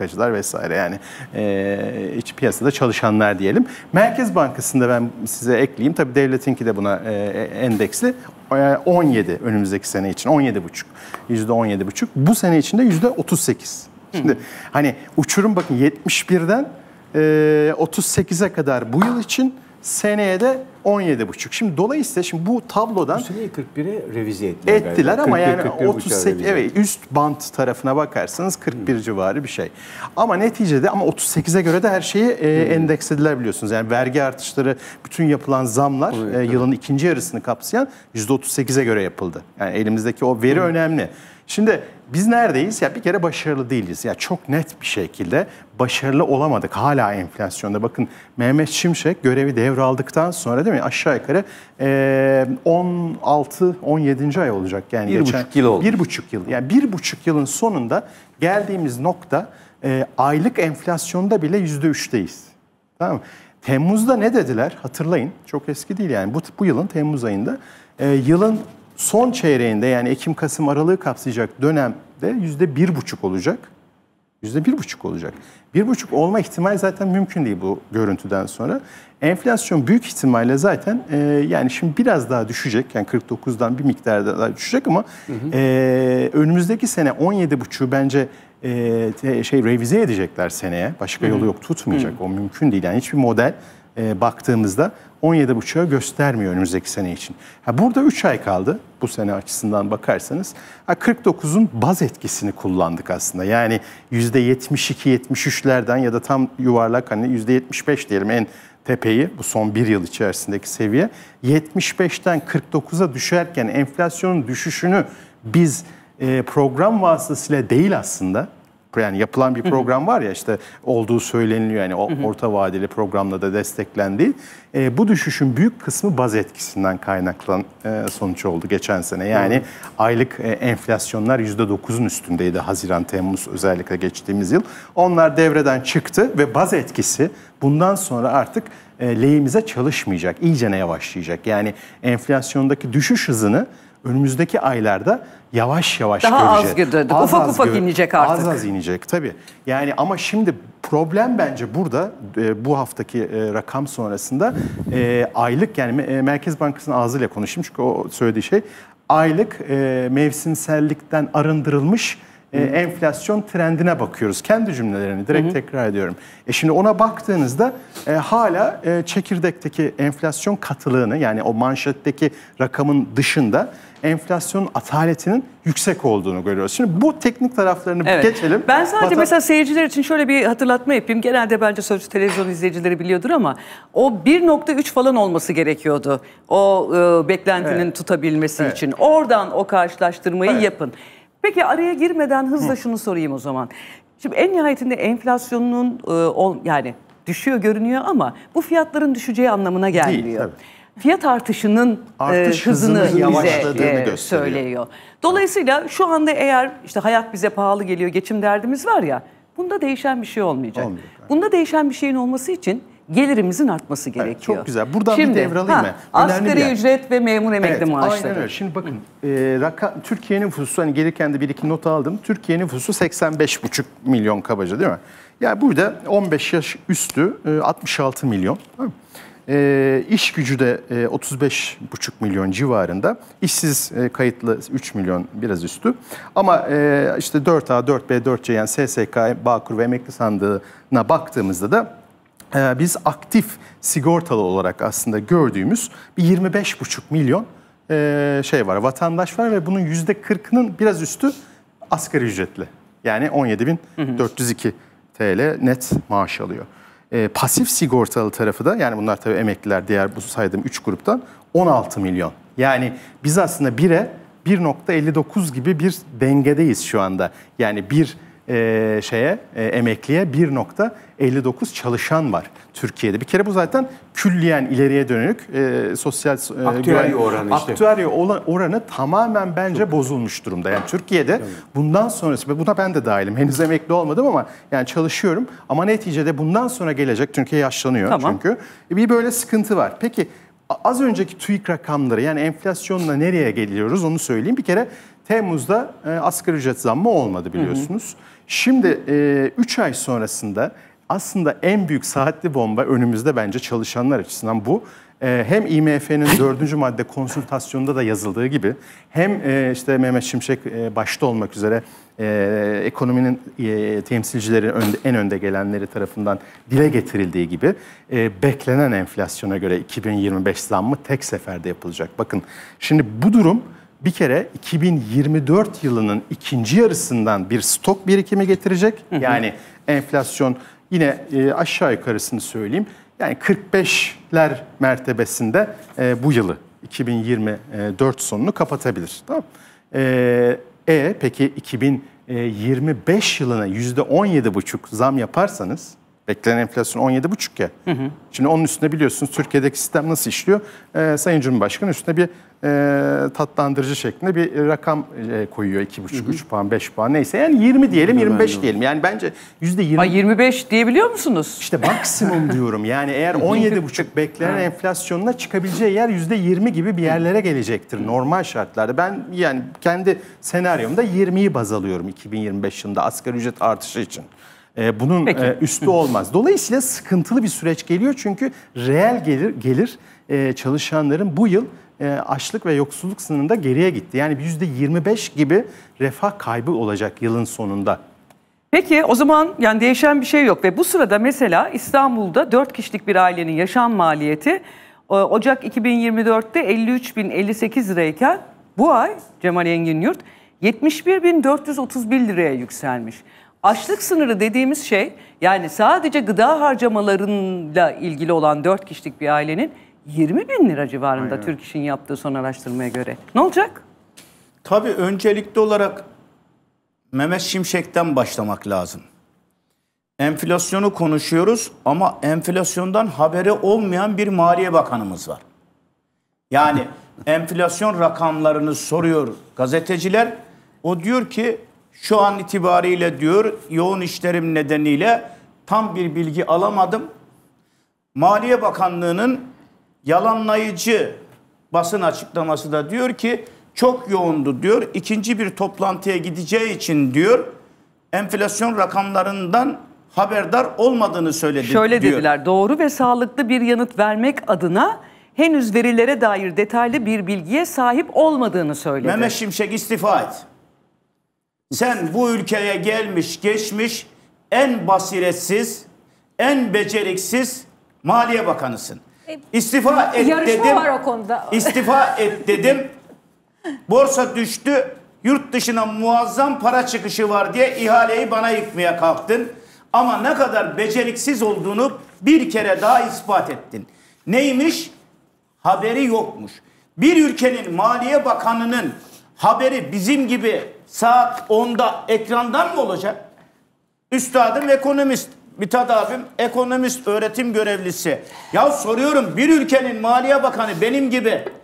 Bankacılar vesaire, yani iç piyasada çalışanlar diyelim. Merkez Bankası'nda ben size ekleyeyim. Tabii devletinki de buna endeksli. 17 önümüzdeki sene için. 17,5. %17,5. Bu sene içinde %38. Şimdi hani uçurum bakın 71'den 38'e kadar bu yıl için, seneye de 17,5. Şimdi dolayısıyla şimdi bu tablodan bu seneyi 41'e revize ettiler ama 41, yani 38, evet, üst bant tarafına bakarsanız 41 civarı bir şey. Ama neticede ama 38'e göre de her şeyi endekslediler biliyorsunuz. Yani vergi artışları, bütün yapılan zamlar yılın ikinci yarısını kapsayan %38'e göre yapıldı. Yani elimizdeki o veri önemli. Şimdi biz neredeyiz? Ya bir kere başarılı değiliz. Ya çok net bir şekilde başarılı olamadık hala enflasyonda. Bakın Mehmet Şimşek görevi devraldıktan sonra değil mi? Aşağı yukarı 16-17. ay olacak. Yani bir buçuk yıl. Yani 1,5 yılın sonunda geldiğimiz nokta aylık enflasyonda bile %3'teyiz. Tamam mı? Temmuz'da ne dediler? Hatırlayın. Çok eski değil yani. Bu yılın Temmuz ayında yılın son çeyreğinde, yani Ekim, Kasım, Aralık'ı kapsayacak dönemde %1,5 olacak. %1,5 olacak. 1,5 olma ihtimali zaten mümkün değil bu görüntüden sonra. Enflasyon büyük ihtimalle zaten yani şimdi biraz daha düşecek. Yani 49'dan bir miktar daha düşecek ama önümüzdeki sene 17,5'u bence revize edecekler seneye. Başka yolu yok, tutmayacak. O mümkün değil. Yani hiçbir model baktığımızda 17,5'a göstermiyor önümüzdeki sene için. Ha, burada 3 ay kaldı bu sene açısından bakarsanız. 49'un baz etkisini kullandık aslında. Yani %72-73'lerden ya da tam yuvarlak hani %75 diyelim en tepeyi, bu son 1 yıl içerisindeki seviye. 75'ten 49'a düşerken enflasyonun düşüşünü biz program vasıtasıyla değil aslında. Yani yapılan bir program var ya, işte olduğu söyleniliyor. Yani orta vadeli programla da desteklendi. Bu düşüşün büyük kısmı baz etkisinden kaynaklanan sonuç oldu geçen sene. Yani aylık enflasyonlar %9'un üstündeydi Haziran, Temmuz özellikle geçtiğimiz yıl. Onlar devreden çıktı ve baz etkisi bundan sonra artık lehimize çalışmayacak. İyicene yavaşlayacak. Yani enflasyondaki düşüş hızını önümüzdeki aylarda yavaş yavaş göreceğiz. Daha az, ufak inecek artık. Az inecek tabii. Yani ama şimdi problem bence burada bu haftaki rakam sonrasında aylık, yani Merkez Bankası'nın ağzıyla konuşayım çünkü o söylediği şey aylık mevsimsellikten arındırılmış enflasyon trendine bakıyoruz. Kendi cümlelerini direkt tekrar ediyorum. Şimdi ona baktığınızda hala çekirdekteki enflasyon katılığını, yani o manşetteki rakamın dışında enflasyonun ataletinin yüksek olduğunu görüyoruz. Şimdi bu teknik taraflarını geçelim. Ben sadece mesela seyirciler için şöyle bir hatırlatma yapayım. Genelde bence Sözcü Televizyon izleyicileri biliyordur ama o 1,3 falan olması gerekiyordu. O beklentinin tutabilmesi için. Oradan o karşılaştırmayı yapın. Peki araya girmeden hızla şunu sorayım o zaman. Şimdi en nihayetinde enflasyonun yani düşüyor görünüyor ama bu fiyatların düşeceği anlamına gelmiyor. Değil, fiyat artışının hızını yavaşladığını söylüyor. Dolayısıyla şu anda eğer işte hayat bize pahalı geliyor, geçim derdimiz var ya, bunda değişen bir şey olmayacak. Bunda değişen bir şeyin olması için gelirimizin artması gerekiyor. Çok güzel. Buradan şimdi, bir devralayayım mı? Asgari ücret ve memur emekli maaşları. Aynen öyle. Şimdi bakın Türkiye'nin nüfusu, hani gelirken de bir iki not aldım. Türkiye'nin nüfusu 85,5 milyon kabaca değil mi? Yani burada 15 yaş üstü 66 milyon. İş gücü de 35,5 milyon civarında. İşsiz kayıtlı 3 milyon biraz üstü. Ama işte 4A, 4B, 4C yani SSK, Bağkur ve emekli sandığına baktığımızda da biz aktif sigortalı olarak aslında gördüğümüz bir 25,5 milyon şey var, vatandaş var ve bunun %40'ının biraz üstü asgari ücretli. Yani 17.402 TL net maaş alıyor. Pasif sigortalı tarafı da, yani bunlar tabii emekliler, diğer bu saydığım 3 gruptan 16 milyon. Yani biz aslında 1'e 1,59 gibi bir dengedeyiz şu anda. Yani bir emekliye 1,59 çalışan var Türkiye'de. Bir kere bu zaten külliyen ileriye dönük sosyal aktüerya oranı tamamen bence bozulmuş durumda. Yani Türkiye'de bundan sonrası, buna ben de dahilim. Henüz emekli olmadım ama yani çalışıyorum. Ama neticede bundan sonra gelecek, Türkiye yaşlanıyor çünkü. Bir böyle sıkıntı var. Peki az önceki TÜİK rakamları, yani enflasyonla nereye geliyoruz onu söyleyeyim. Bir kere Temmuz'da asgari ücret zammı olmadı biliyorsunuz. Şimdi 3 ay sonrasında aslında en büyük saatli bomba önümüzde, bence çalışanlar açısından bu. Hem IMF'nin 4. madde konsültasyonunda da yazıldığı gibi, hem işte Mehmet Şimşek başta olmak üzere ekonominin temsilcileri, en önde gelenleri tarafından dile getirildiği gibi beklenen enflasyona göre 2025 zammı tek seferde yapılacak. Bakın şimdi bu durum bir kere 2024 yılının ikinci yarısından bir stok birikimi getirecek. Yani enflasyon yine aşağı yukarısını söyleyeyim. Yani 45'ler mertebesinde bu yılı 2024 sonunu kapatabilir. Tamam. Peki 2025 yılına %17,5 zam yaparsanız, beklenen enflasyon 17,5 ya. Şimdi onun üstüne biliyorsunuz Türkiye'deki sistem nasıl işliyor? Sayın Cumhurbaşkanı üstüne bir tatlandırıcı şeklinde bir rakam koyuyor. 2,5, 3 puan, 5 puan neyse. Yani 20 diyelim, 25 diyelim. Yani bence %20... Ay, 25 diyebiliyor musunuz? İşte maksimum diyorum. Yani eğer 17,5 beklenen enflasyonuna çıkabileceği yer %20 gibi bir yerlere gelecektir normal şartlarda. Ben yani kendi senaryomda 20'yi baz alıyorum 2025 yılında asgari ücret artışı için. Bunun üstü olmaz. Dolayısıyla sıkıntılı bir süreç geliyor, çünkü reel gelir çalışanların bu yıl açlık ve yoksulluk sınırında geriye gitti. Yani %25 gibi refah kaybı olacak yılın sonunda. Peki o zaman yani değişen bir şey yok ve bu sırada mesela İstanbul'da 4 kişilik bir ailenin yaşam maliyeti Ocak 2024'te 53.058 lirayken bu ay Cemal Enginyurt 71.431 liraya yükselmiş. Açlık sınırı dediğimiz şey, yani sadece gıda harcamalarıyla ilgili olan 4 kişilik bir ailenin 20.000 lira civarında. Aynen. TÜİK'in yaptığı son araştırmaya göre. Ne olacak? Tabii öncelikli olarak Mehmet Şimşek'ten başlamak lazım. Enflasyonu konuşuyoruz ama enflasyondan haberi olmayan bir Maliye Bakanımız var. Yani enflasyon rakamlarını soruyor gazeteciler. O diyor ki şu an itibariyle diyor yoğun işlerim nedeniyle tam bir bilgi alamadım. Maliye Bakanlığı'nın yalanlayıcı basın açıklaması da diyor ki çok yoğundu diyor. İkinci bir toplantıya gideceği için diyor enflasyon rakamlarından haberdar olmadığını söyledi. Şöyle diyor. Dediler, doğru ve sağlıklı bir yanıt vermek adına henüz verilere dair detaylı bir bilgiye sahip olmadığını söyledi. Mehmet Şimşek istifa et. Sen bu ülkeye gelmiş geçmiş en basiretsiz, en beceriksiz Maliye Bakanısın. İstifa et yarışma dedim. Var o konuda. İstifa et dedim. Borsa düştü, yurt dışına muazzam para çıkışı var diye ihaleyi bana yıkmaya kalktın. Ama ne kadar beceriksiz olduğunu bir kere daha ispat ettin. Neymiş? Haberi yokmuş. Bir ülkenin Maliye Bakanı'nın haberi bizim gibi saat 10'da ekrandan mı olacak? Üstadım ekonomist, Mithat abim ekonomist, öğretim görevlisi. Ya soruyorum, bir ülkenin Maliye Bakanı benim gibi